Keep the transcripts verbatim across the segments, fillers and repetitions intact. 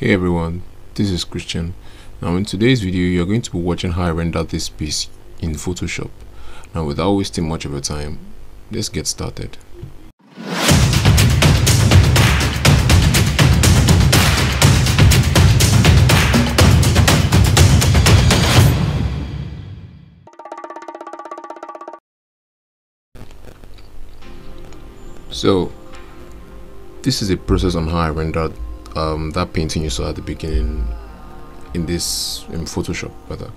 Hey everyone, this is Christian. Now in today's video you're going to be watching how I render this piece in Photoshop. Now without wasting much of your time, let's get started. So this is a process on how I rendered Um, that painting you saw at the beginning in this in Photoshop rather.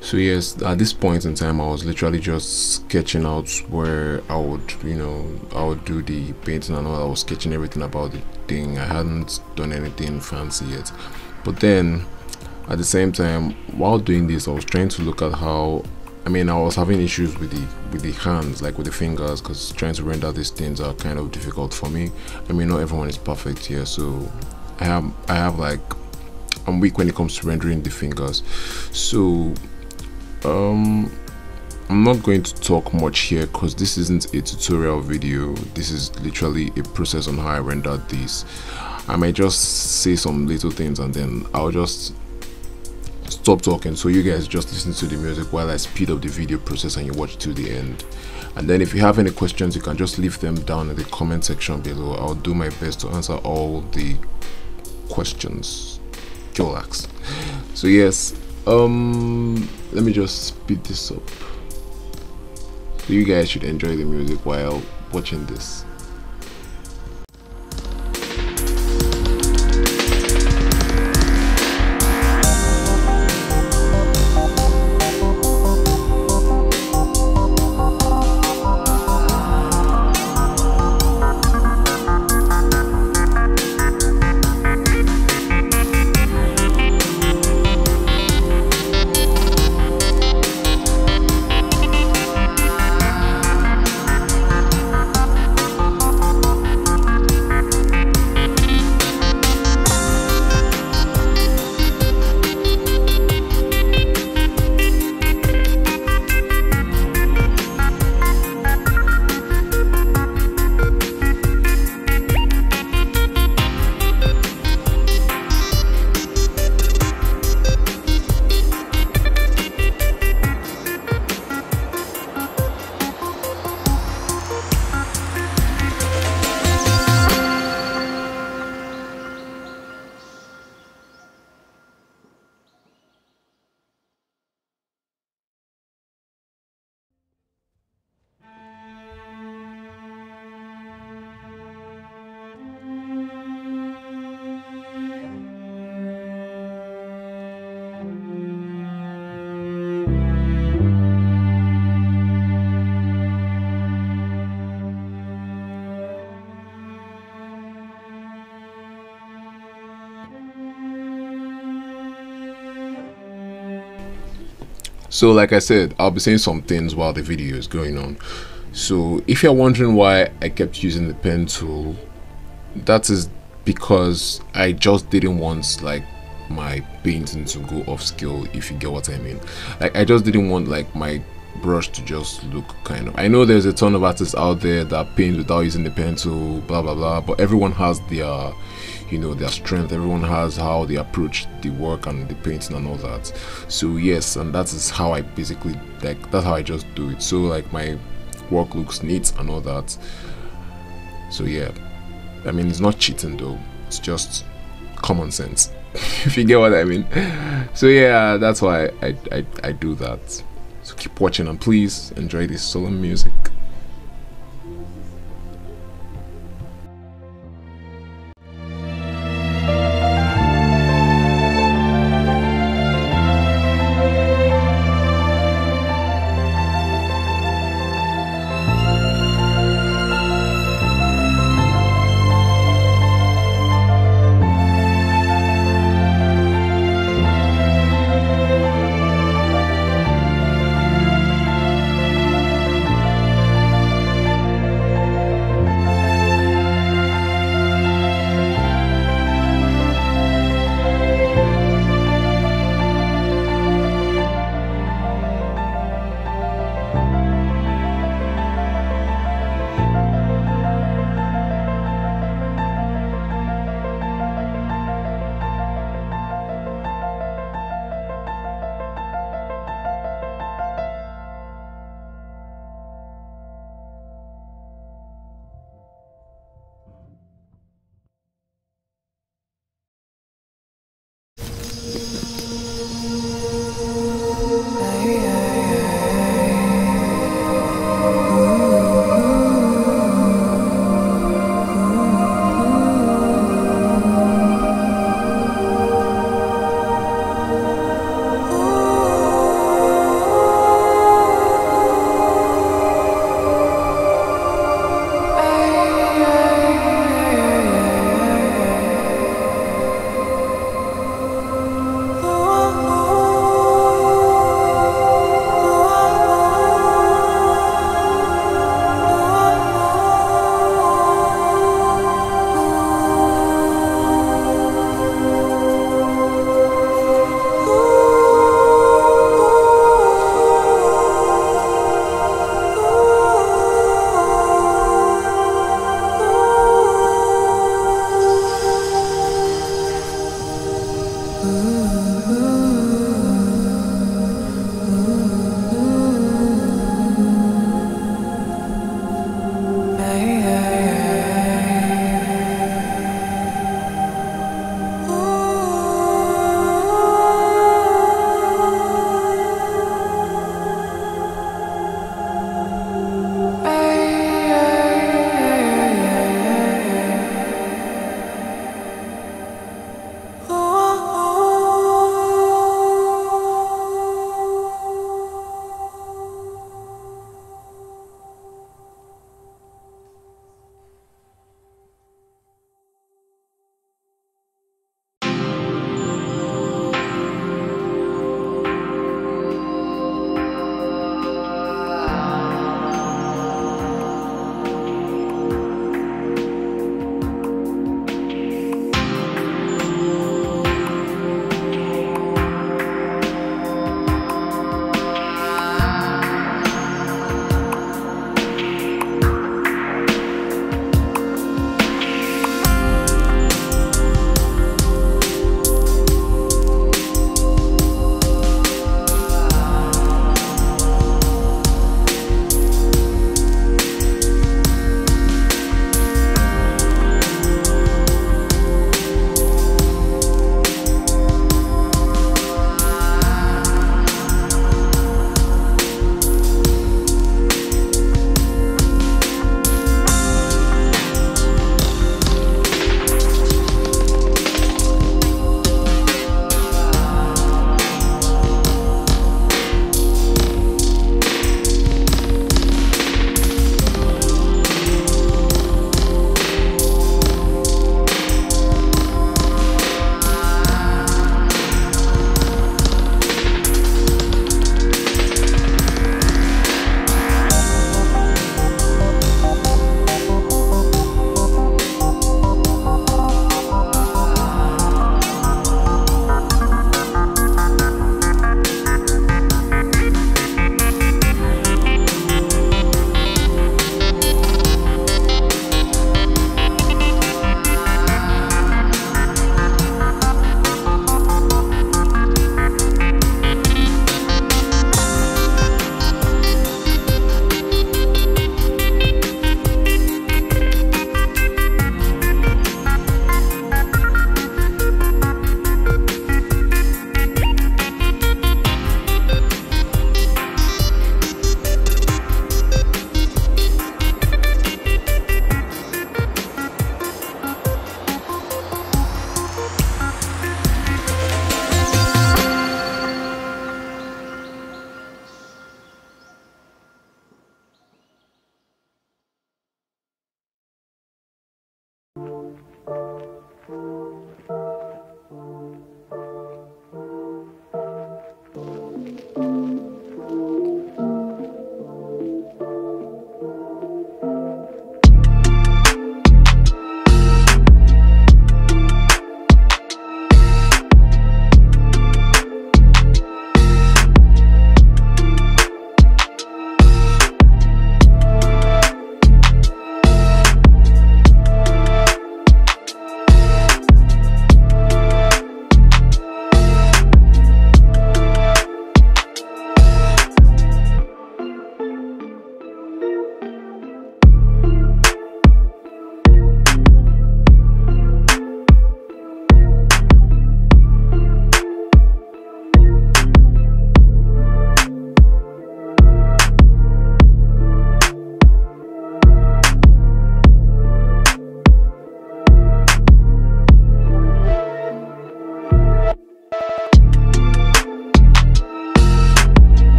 So yes, at this point in time I was literally just sketching out where I would you know I would do the painting, and all I was sketching everything about the thing. I hadn't done anything fancy yet, but then at the same time while doing this I was trying to look at how I mean I was having issues with the with the hands, like with the fingers, because trying to render these things are kind of difficult for me. I mean, not everyone is perfect here, so I have, I have like, I'm weak when it comes to rendering the fingers. So, um, I'm not going to talk much here because this isn't a tutorial video. This is literally a process on how I rendered this. I might just say some little things and then I'll just stop talking, so you guys just listen to the music while I speed up the video process and you watch to the end. And then if you have any questions, you can just leave them down in the comment section below. I'll do my best to answer all the questions you'll ask. So yes, um let me just speed this up so you guys should enjoy the music while watching this. So like I said, I'll be saying some things while the video is going on. So if you're wondering why I kept using the pen tool, that is because I just didn't want like my painting to go off scale, if you get what I mean. Like I just didn't want like my brush to just look kind of, I know there's a ton of artists out there that paint without using the pen tool, blah blah blah, but everyone has their you know their strength, everyone has how they approach the work and the painting and all that. So yes, and that is how I basically like that's how I just do it, so like my work looks neat and all that. So yeah, I mean it's not cheating though, it's just common sense if you get what I mean. So yeah, that's why I, I, I do that. So keep watching and please enjoy this solemn music.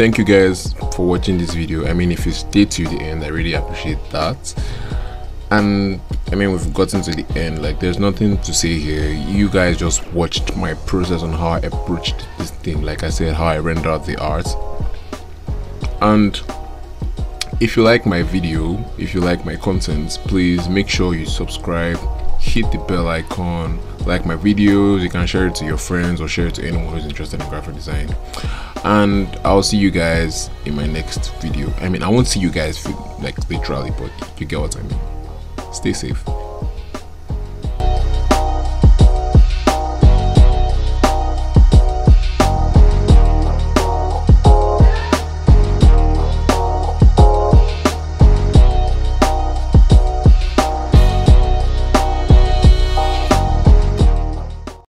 Thank you guys for watching this video. I mean, if you stay to the end, I really appreciate that. And I mean, we've gotten to the end. Like, there's nothing to say here. You guys just watched my process on how I approached this thing. Like I said, how I rendered out the art. And if you like my video, if you like my content, please make sure you subscribe, hit the bell icon, like my videos. You can share it to your friends or share it to anyone who's interested in graphic design. And I'll see you guys in my next video. I mean, I won't see you guys like literally, but you get what I mean. Stay safe.